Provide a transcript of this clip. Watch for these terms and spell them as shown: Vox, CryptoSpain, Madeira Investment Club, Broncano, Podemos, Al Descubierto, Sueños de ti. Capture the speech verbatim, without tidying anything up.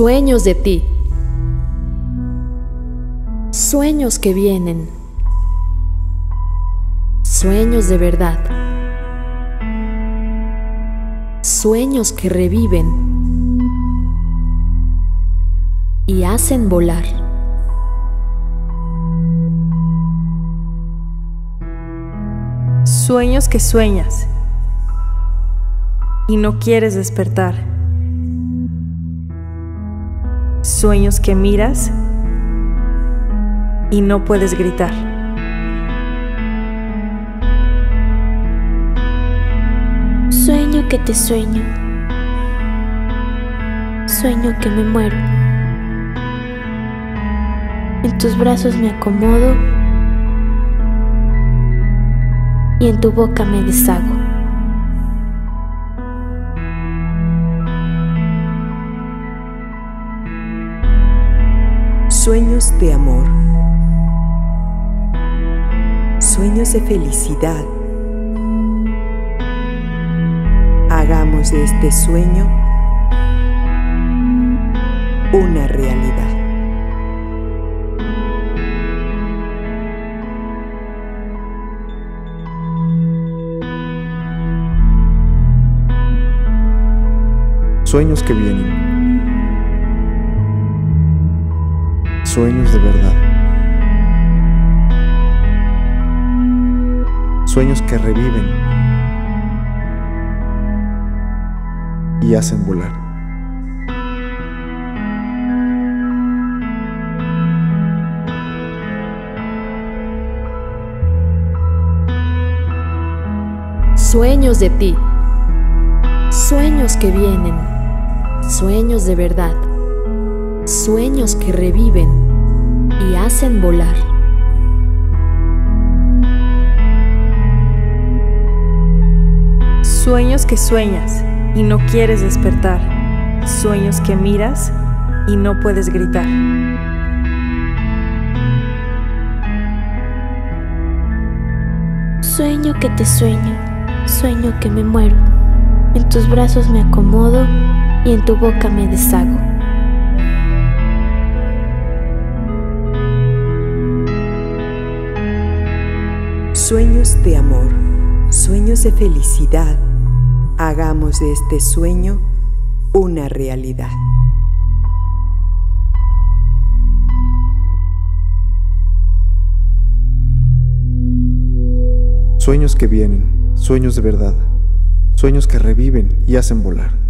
Sueños de ti. Sueños que vienen. Sueños de verdad. Sueños que reviven y hacen volar. Sueños que sueñas y no quieres despertar. Sueños que miras y no puedes gritar. Sueño que te sueño. Sueño que me muero. En tus brazos me acomodo y en tu boca me deshago. Sueños de amor, sueños de felicidad. Hagamos de este sueño una realidad. Sueños que vienen. Sueños de verdad. Sueños que reviven y hacen volar. Sueños de ti. Sueños que vienen. Sueños de verdad. Sueños que reviven y hacen volar. Sueños que sueñas y no quieres despertar. Sueños que miras y no puedes gritar. Sueño que te sueño, sueño que me muero. En tus brazos me acomodo y en tu boca me deshago. Sueños de amor, sueños de felicidad. Hagamos de este sueño una realidad. Sueños que vienen, sueños de verdad, sueños que reviven y hacen volar.